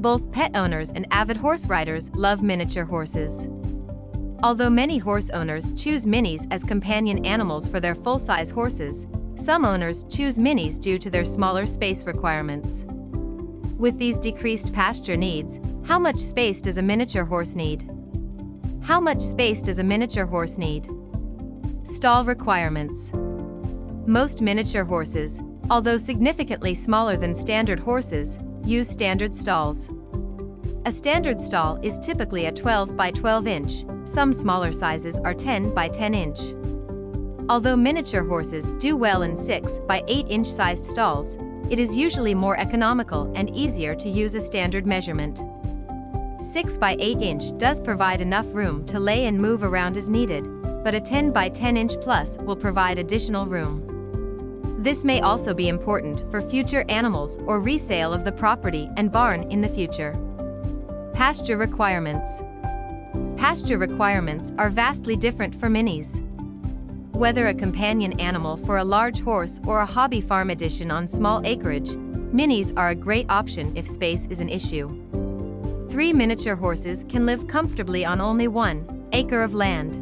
both pet owners and avid horse riders love miniature horses. Although many horse owners choose minis as companion animals for their full-size horses, some owners choose minis due to their smaller space requirements. With these decreased pasture needs, how much space does a miniature horse need? How much space does a miniature horse need? Stall requirements. Most miniature horses, although significantly smaller than standard horses, use standard stalls. A standard stall is typically a 12 by 12 inch, some smaller sizes are 10 by 10 inch. Although miniature horses do well in 6 by 8 inch sized stalls, it is usually more economical and easier to use a standard measurement. 6 by 8 inch does provide enough room to lay and move around as needed, but a 10 by 10 inch plus will provide additional room. This may also be important for future animals or resale of the property and barn in the future. Pasture requirements. Pasture requirements are vastly different for minis. Whether a companion animal for a large horse or a hobby farm addition on small acreage, minis are a great option if space is an issue. 3 miniature horses can live comfortably on only 1 acre of land.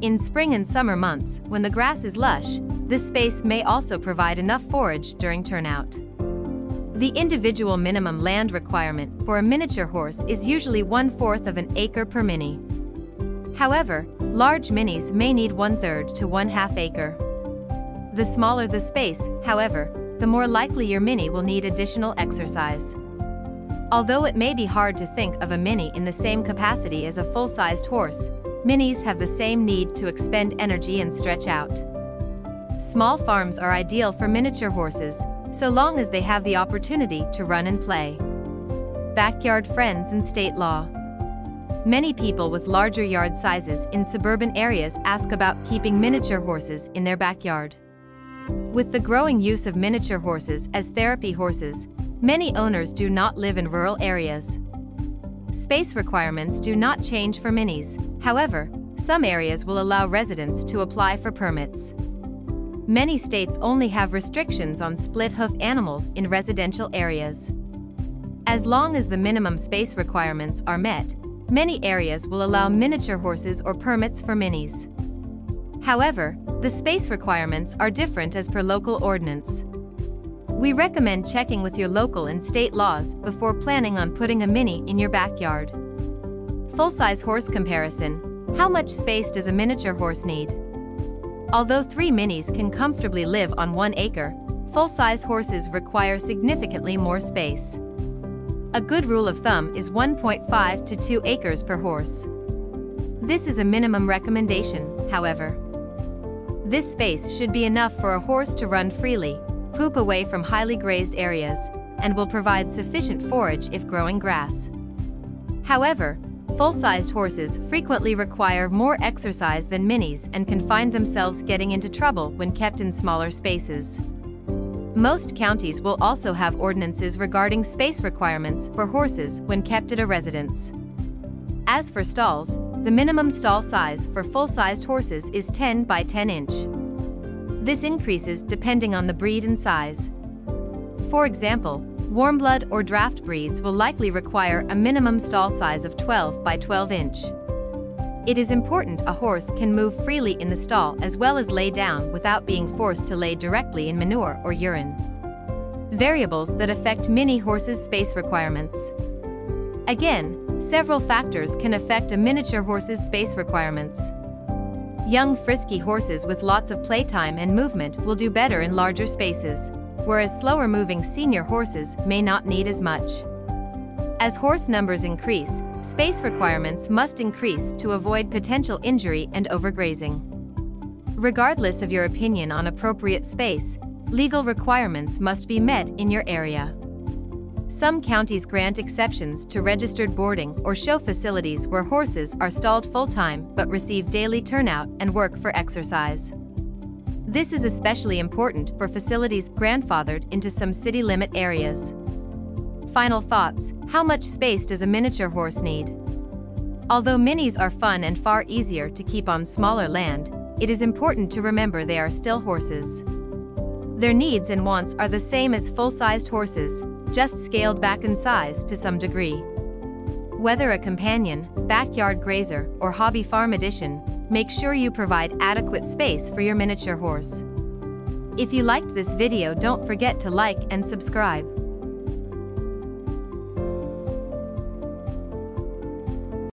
In spring and summer months, when the grass is lush, this space may also provide enough forage during turnout. The individual minimum land requirement for a miniature horse is usually 1/4 of an acre per mini. However, large minis may need 1/3 to 1/2 acre. The smaller the space, however, the more likely your mini will need additional exercise. Although it may be hard to think of a mini in the same capacity as a full-sized horse, minis have the same need to expend energy and stretch out. Small farms are ideal for miniature horses, so long as they have the opportunity to run and play. Backyard friends and state law. Many people with larger yard sizes in suburban areas ask about keeping miniature horses in their backyard. With the growing use of miniature horses as therapy horses, many owners do not live in rural areas. Space requirements do not change for minis, however, some areas will allow residents to apply for permits. Many states only have restrictions on split-hoof animals in residential areas. As long as the minimum space requirements are met, many areas will allow miniature horses or permits for minis. However, the space requirements are different as per local ordinance. We recommend checking with your local and state laws before planning on putting a mini in your backyard. Full-size horse comparison. How much space does a miniature horse need? Although 3 minis can comfortably live on 1 acre, full-size horses require significantly more space. A good rule of thumb is 1.5 to 2 acres per horse. This is a minimum recommendation, however. This space should be enough for a horse to run freely, poop away from highly grazed areas, and will provide sufficient forage if growing grass. However, full-sized horses frequently require more exercise than minis and can find themselves getting into trouble when kept in smaller spaces. Most counties will also have ordinances regarding space requirements for horses when kept at a residence. As for stalls, the minimum stall size for full-sized horses is 10 by 10 inch. This increases depending on the breed and size. For example, warmblood or draft breeds will likely require a minimum stall size of 12 by 12 inch. It is important a horse can move freely in the stall as well as lay down without being forced to lay directly in manure or urine. Variables that affect mini horses' space requirements. Again, several factors can affect a miniature horse's space requirements. Young frisky horses with lots of playtime and movement will do better in larger spaces, whereas slower-moving senior horses may not need as much. As horse numbers increase, space requirements must increase to avoid potential injury and overgrazing. Regardless of your opinion on appropriate space, legal requirements must be met in your area. Some counties grant exceptions to registered boarding or show facilities where horses are stalled full-time but receive daily turnout and work for exercise. This is especially important for facilities grandfathered into some city limit areas. Final thoughts. How much space does a miniature horse need? Although minis are fun and far easier to keep on smaller land, it is important to remember they are still horses. Their needs and wants are the same as full-sized horses, just scaled back in size to some degree. Whether a companion, backyard grazer, or hobby farm edition, make sure you provide adequate space for your miniature horse. If you liked this video, don't forget to like and subscribe.